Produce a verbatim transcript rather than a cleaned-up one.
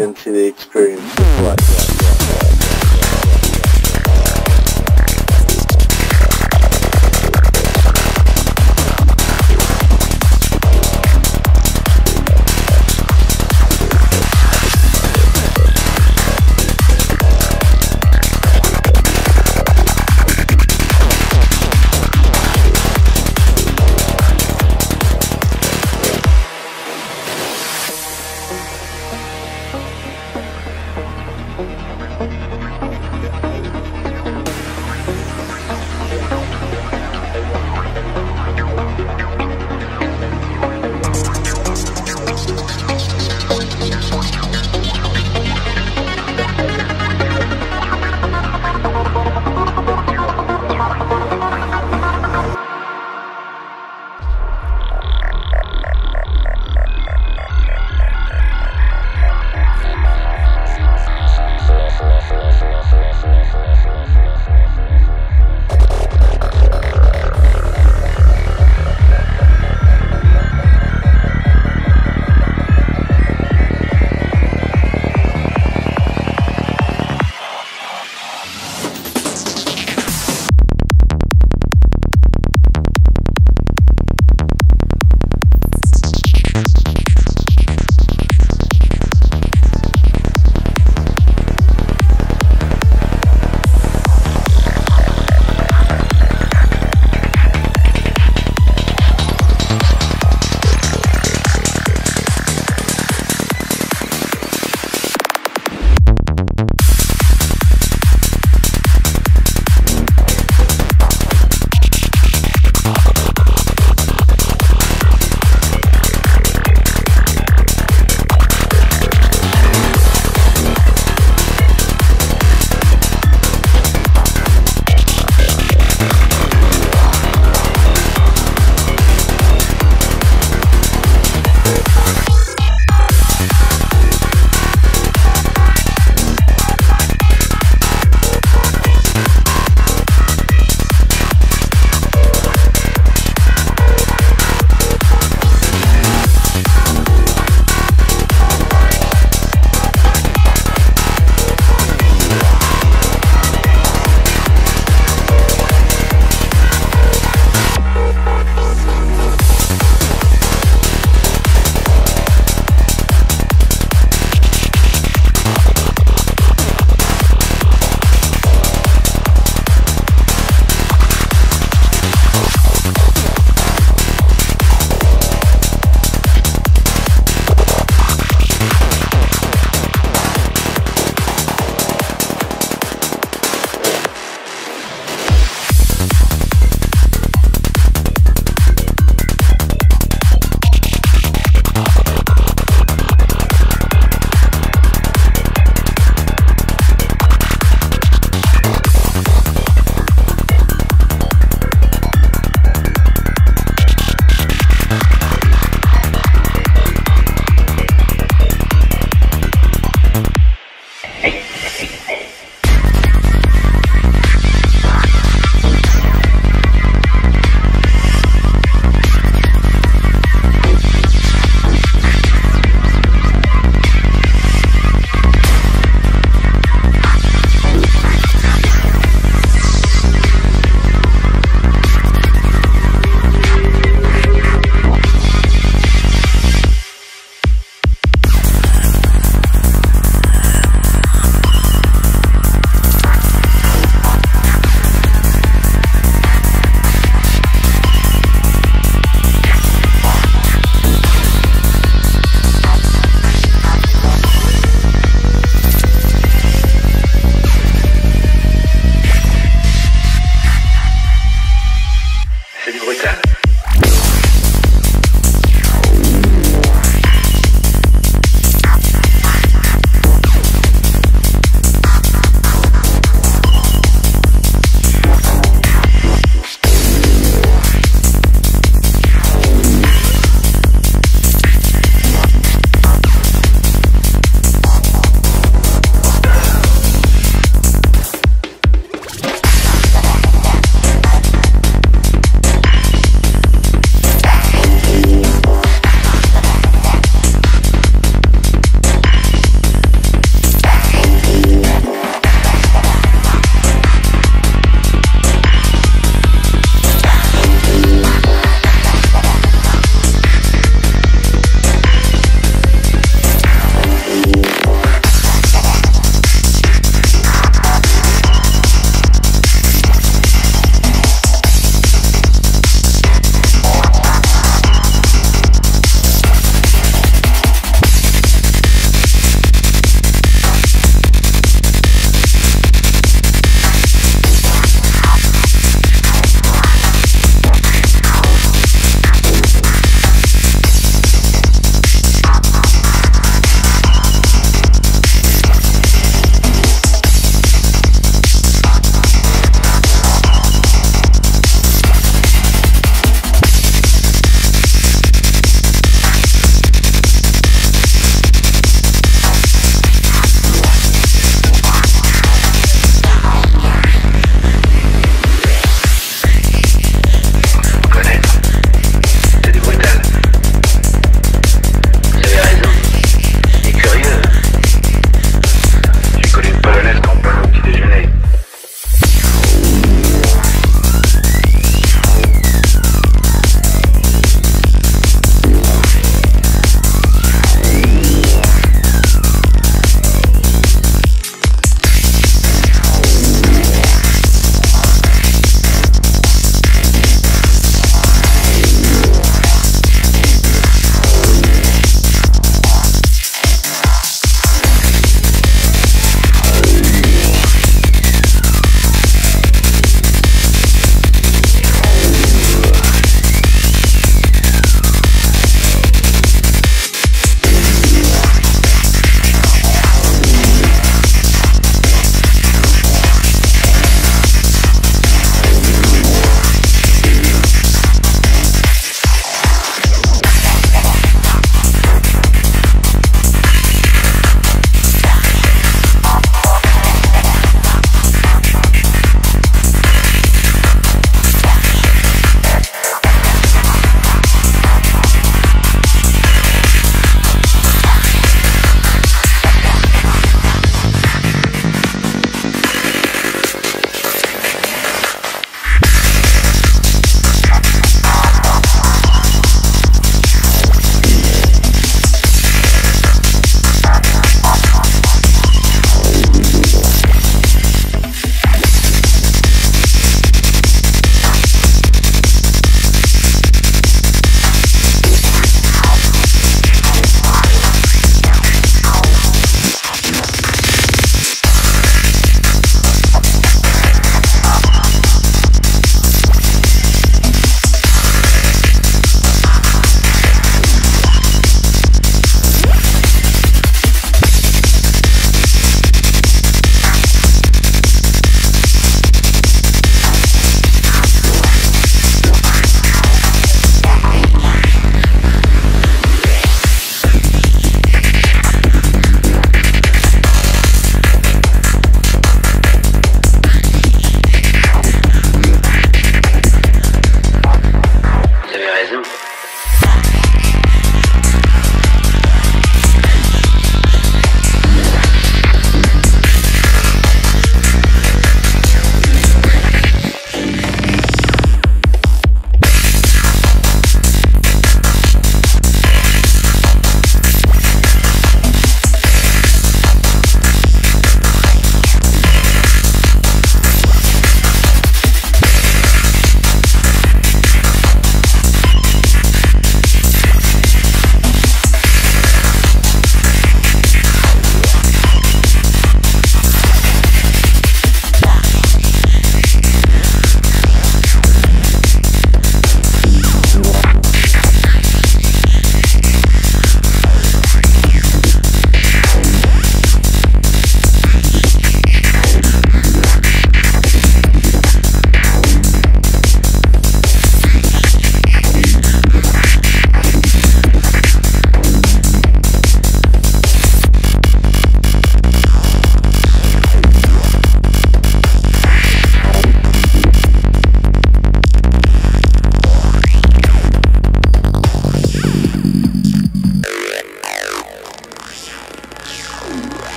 into the experience of life. Thank you.